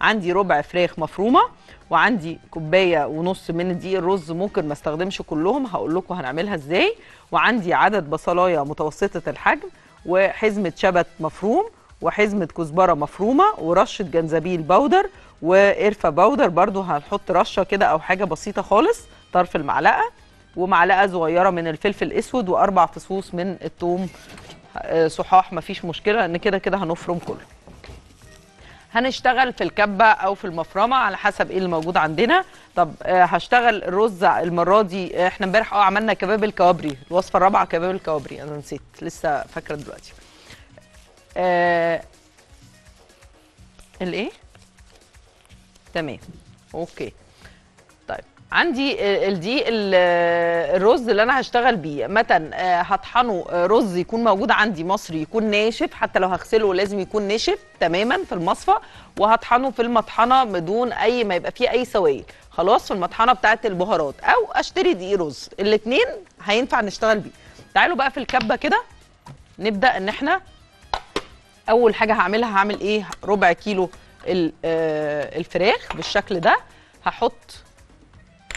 عندي ربع فراخ مفرومه وعندي كوبايه ونص من دقيق الرز، ممكن ما استخدمش كلهم، هقول لكم هنعملها ازاي. وعندي عدد بصلايه متوسطه الحجم وحزمه شبت مفروم وحزمه كزبره مفرومه ورشه جنزبيل باودر وقرفه باودر، برضو هنحط رشه كده او حاجه بسيطه خالص طرف المعلقه، ومعلقه صغيره من الفلفل الاسود واربع فصوص من الثوم صحاح، مفيش مشكله لان كده كده هنفرم كله. هنشتغل في الكبه او في المفرمه على حسب ايه اللي موجود عندنا. طب هشتغل الرز المره دي، احنا امبارح عملنا كباب الكوابري، الوصفه الرابعه كباب الكوابري، انا نسيت لسه فاكره دلوقتي. الايه؟ تمام اوكي. طيب عندي دي الرز اللي انا هشتغل بيه، متى هطحنه رز يكون موجود عندي مصري، يكون ناشف، حتى لو هغسله لازم يكون ناشف تماما في المصفى، وهطحنه في المطحنه بدون اي ما يبقى فيه اي سوائل، خلاص في المطحنه بتاعه البهارات، او اشتري دقيق رز، الاثنين هينفع نشتغل بيه. تعالوا بقى في الكبه كده نبدا. ان احنا اول حاجه هعملها هعمل ايه؟ ربع كيلو الفراخ بالشكل ده هحط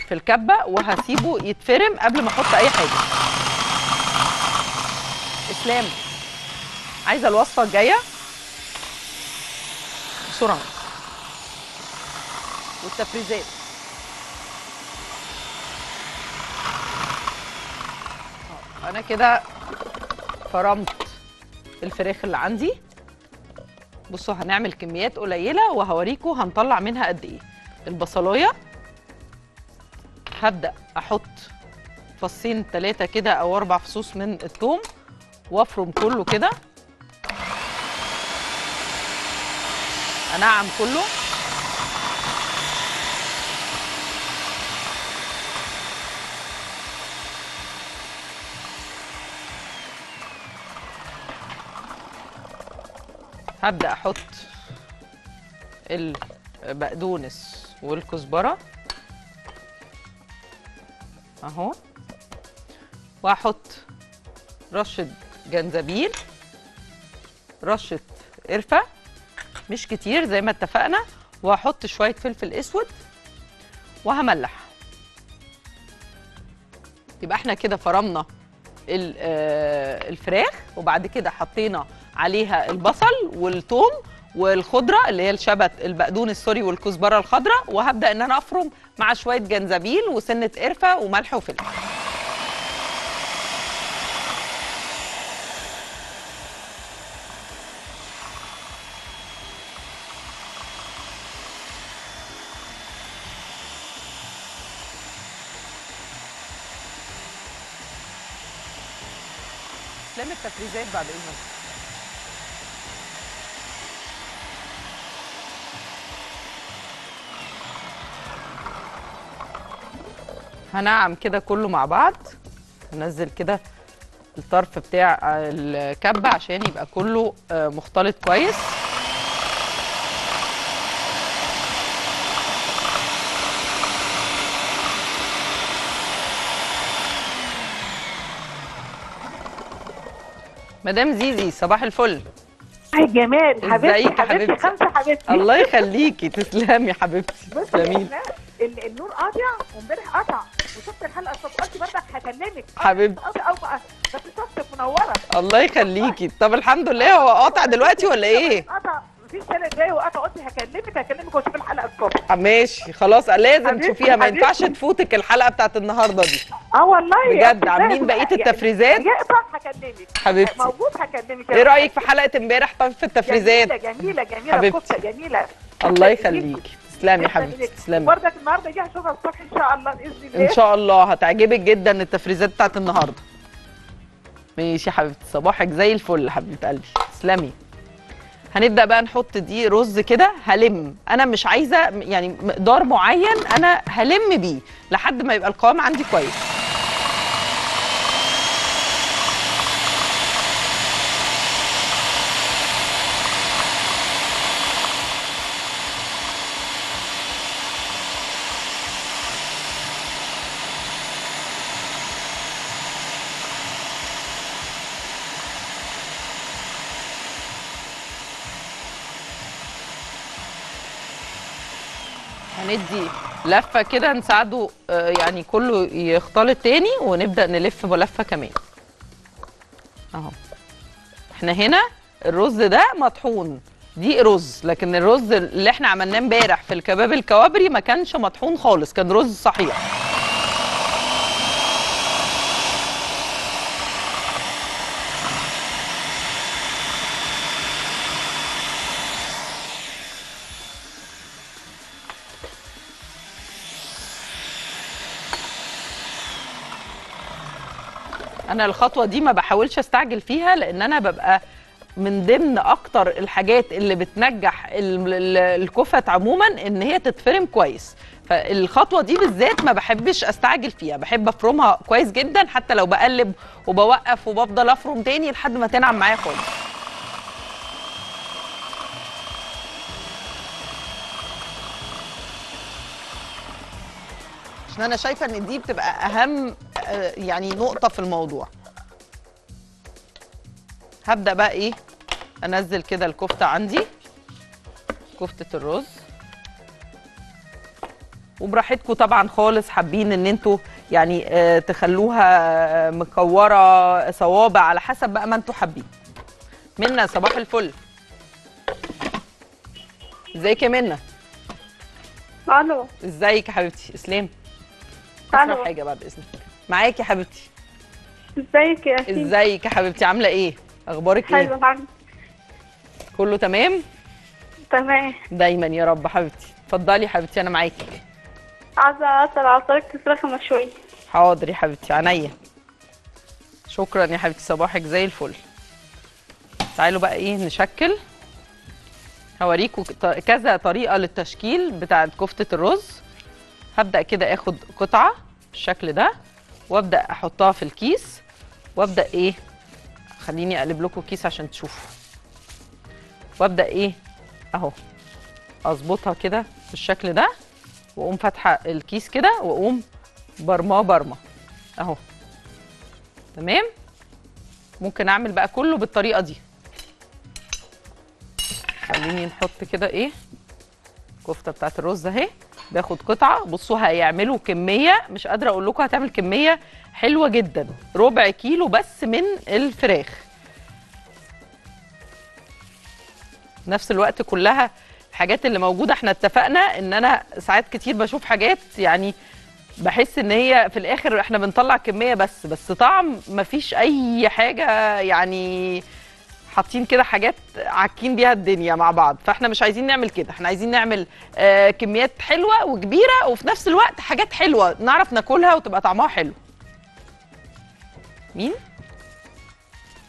في الكبه وهسيبه يتفرم قبل ما احط اي حاجه. اسلام عايزه الوصفه الجايه بسرعه والتفريزات. انا كده فرمت الفراخ اللي عندي. بصوا هنعمل كميات قليله وهوريكم هنطلع منها قد ايه. البصلايه هبدأ أحط فصين ثلاثة كده أو أربع فصوص من الثوم وأفرم كله كده، أنعم كله. هبدأ أحط البقدونس والكزبرة اهو، واحط رشه جنزبيل، رشه قرفه مش كتير زي ما اتفقنا، واحط شويه فلفل اسود وهملح. يبقى احنا كده فرمنا الفراخ، وبعد كده حطينا عليها البصل والثوم والخضره اللي هي الشبت البقدونس سوري والكزبره الخضراء، وهبدا ان انا افرم مع شويه جنزبيل وسنه قرفه وملح وفلفل. لم التفريزات بعد اذنك. هنعم كده كله مع بعض، هنزل كده الطرف بتاع الكبة عشان يبقى كله مختلط كويس. مدام زيزي صباح الفل. هاي جمال حبيبتي، حبيبتي خمسة حبيبتي. الله يخليكي، تسلمي حبيبتي، تسلمي. النور قاطع وامبارح قطع، وشفت الحلقه السابقه برضك هكلمك حبيبتي او بقى بس صوتك منوره. الله يخليكي. طب الحمد لله. هو قاطع دلوقتي ولا ايه؟ قطع في 3 دقايق وقطع، قلت هكلمك واشوف الحلقه الصبح. ماشي خلاص، لازم تشوفيها، ما ينفعش تفوتك الحلقه بتاعت النهارده دي. والله بجد عاملين بقيه التفريزات. يقطع هكلمك حبيبتي، موجود هكلمك. ايه رايك في حلقه امبارح؟ طب في التفريزات جميله كفته جميله. الله يخليكي، تسلمي يا حبيبتي، تسلمي. وردك النهارده دي هشوفها الصبح ان شاء الله باذن الله. ان شاء الله هتعجبك جدا التفريزات بتاعت النهارده. ماشي يا حبيبتي، صباحك زي الفل حبيبه قلبي، تسلمي. هنبدا بقى نحط دي رز كده هلم، انا مش عايزه يعني مقدار معين، انا هلم بيه لحد ما يبقى القوام عندي كويس. هندي لفه كده نساعده يعني كله يختلط تاني ونبدا نلف لفه كمان اهو. احنا هنا الرز ده مطحون، دي رز، لكن الرز اللي احنا عملناه امبارح في الكباب الكوابري ما كانش مطحون خالص، كان رز صحيح. انا الخطوه دي ما بحاولش استعجل فيها لان انا ببقى من ضمن اكتر الحاجات اللي بتنجح الكفت عموما ان هي تتفرم كويس، فالخطوه دي بالذات ما بحبش استعجل فيها، بحب افرمها كويس جدا حتى لو بقلب وبوقف وبفضل افرم تاني لحد ما تنعم معايا خالص. عشان انا شايفه ان دي بتبقى اهم يعني نقطه في الموضوع. هبدا بقى ايه انزل كده الكفته، عندي كفته الرز وبراحتكم طبعا خالص، حابين ان انتوا يعني تخلوها مكوره صوابع على حسب بقى ما انتوا حابين. منى صباح الفل، ازيك يا منى؟ الو ازيك يا حبيبتي؟ اسلام اسمع حاجه بقى باذنك، معاكي يا حبيبتي. ازيك يا سيدي؟ ازيك يا حبيبتي، عامله ايه؟ اخبارك ايه؟ حلو الحمد. كله تمام؟ تمام دايما يا رب حبيبتي. اتفضلي يا حبيبتي انا معاكي. عايزه على طريقه الفراخ المشويه. حاضر يا حبيبتي، عينيا. شكرا يا حبيبتي، صباحك زي الفل. تعالوا بقى ايه نشكل، هوريكم كذا طريقه للتشكيل بتاعت كفته الرز. هبدا كده اخد قطعه بالشكل ده وابدا احطها في الكيس وابدا ايه، خليني اقلب لكم الكيس عشان تشوفوا، وابدا ايه اهو اظبطها كده بالشكل ده واقوم فاتحه الكيس كده واقوم برماه برمه اهو. تمام، ممكن اعمل بقى كله بالطريقه دي. خليني نحط كده ايه الكفته بتاعت الرز اهي، باخد قطعه. بصوا هيعملوا كميه مش قادره اقول لكم، هتعمل كميه حلوه جدا، ربع كيلو بس من الفراخ. نفس الوقت كلها الحاجات اللي موجوده احنا اتفقنا ان انا ساعات كتير بشوف حاجات يعني بحس ان هي في الاخر احنا بنطلع كميه بس طعم مفيش اي حاجه، يعني حاطين كده حاجات عاكين بيها الدنيا مع بعض، فاحنا مش عايزين نعمل كده، احنا عايزين نعمل كميات حلوه وكبيره وفي نفس الوقت حاجات حلوه نعرف ناكلها وتبقى طعمها حلو. مين؟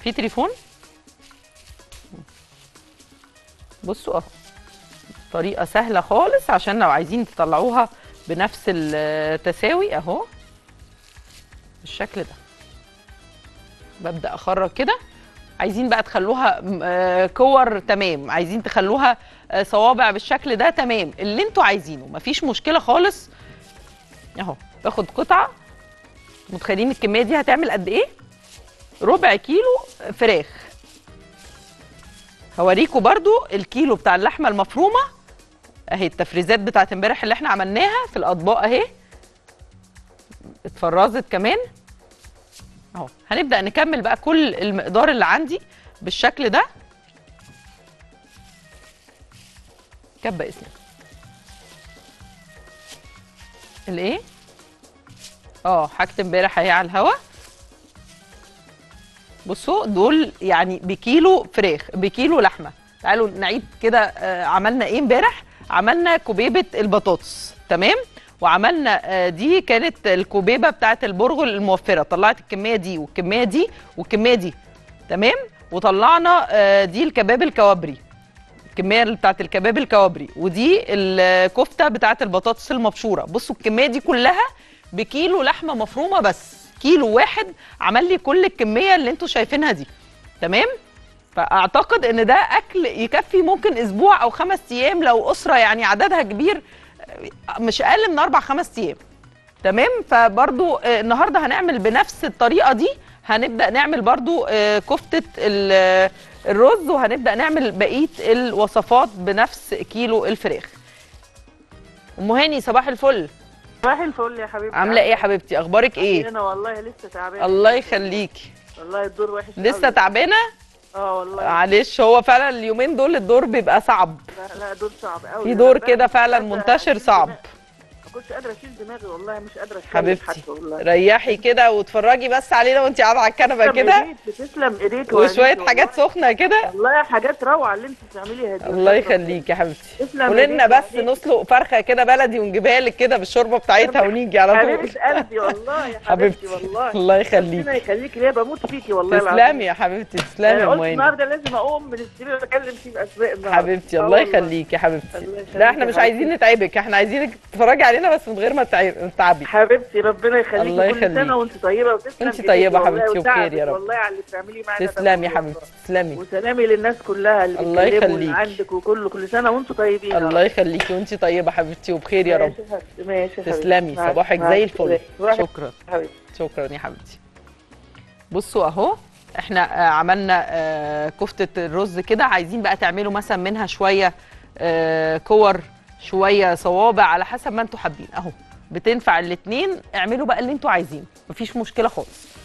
في تليفون؟ بصوا اهو طريقه سهله خالص عشان لو عايزين تطلعوها بنفس التساوي اهو بالشكل ده. ببدا اخرج كده، عايزين بقى تخلوها كور تمام، عايزين تخلوها صوابع بالشكل ده تمام، اللي انتوا عايزينه مفيش مشكله خالص اهو. باخد قطعه، متخيلين الكميه دي هتعمل قد ايه؟ ربع كيلو فراخ. هوريكم برضو الكيلو بتاع اللحمه المفرومه اهي، التفريزات بتاعت امبارح اللي احنا عملناها في الاطباق اهي اتفرزت كمان اهو. هنبدأ نكمل بقى كل المقدار اللي عندي بالشكل ده. كبة اسمها الايه؟ حاجة امبارح اهي على الهوا. بصوا دول يعني بكيلو فراخ بكيلو لحمة. تعالوا نعيد كده عملنا ايه امبارح؟ عملنا كوبيبة البطاطس تمام؟ وعملنا دي كانت الكوبيبه بتاعه البرغل الموفره، طلعت الكميه دي والكميه دي والكميه دي تمام. وطلعنا دي الكباب الكوابري، الكميه بتاعه الكباب الكوابري، ودي الكفته بتاعه البطاطس المبشوره. بصوا الكميه دي كلها بكيلو لحمه مفرومه بس، كيلو واحد عمل لي كل الكميه اللي انتوا شايفينها دي تمام. فاعتقد ان ده اكل يكفي ممكن اسبوع او 5 ايام لو اسره يعني عددها كبير، مش اقل من 4-5 ايام تمام. فبرضو النهارده هنعمل بنفس الطريقه دي، هنبدا نعمل برضو كفته الرز وهنبدا نعمل بقيه الوصفات بنفس كيلو الفراخ. ام هاني صباح الفل. صباح الفل يا حبيبتي. عامله ايه يا حبيبتي؟ اخبارك ايه؟ انا والله لسه تعبانه. الله يخليكي. والله الدور وحش. لسه تعبانه؟ اه والله. معلش هو فعلا اليومين دول الدور بيبقى صعب. لا دور صعب قوي. في دور كده فعلا منتشر صعب. ما كنتش قادره اشيل دماغي والله، مش قادره اشيل حبيبتي. ريحي كده واتفرجي بس علينا وانت قاعده على الكنبه كده. بتسلم ايديك وشويه حاجات سخنه كده. والله حاجات روعه اللي انت بتعمليها دي. الله يخليكي يا حبيبتي. قولي لنا بس نسلق فرخه كده بلدي ونجيبها لك كده بالشوربه بتاعتها ونيجي على طول. حبيبه قلبي والله يا حبيبتي والله. الله يخليكي. ربنا يخليكي ليا، بموت فيكي والله العظيم. تسلمي يا حبيبتي تسلمي يا مواني. قلت النهارده لازم اقوم من السرير اكلم فيه باسماء حبيبتي. الله يخليكي يا حبيبتي. لا احنا مش عايزين نتعبك، احنا عايزينك تتفرجي علينا بس من غير ما تتعبي حبيبتي. ربنا يخليكي. كل سنه وانت طيبه وتسلمي. انت طيبه حبيبتي وبخير يا رب. والله على اللي بتعمليه معانا. تسلمي يا حبيبتي تسلمي. وسلامي للناس كلها اللي بتتكلموا عندك وكله. كل سنه وانتم طيبين. الله يخليكي وانت طيبه حبيبتي وبخير يا رب. ماشي يا حبيبتي. تسلمي. صباحك زي الفل. شكرا حبيبتي. شكرا يا حبيبتي. بصوا اهو احنا عملنا كفته الرز كده، عايزين بقى تعملوا مثلا منها شويه كور شويه صوابع على حسب ما انتوا حابين. اهو بتنفع الاثنين، اعملوا بقى اللي انتوا عايزينه مفيش مشكله خالص.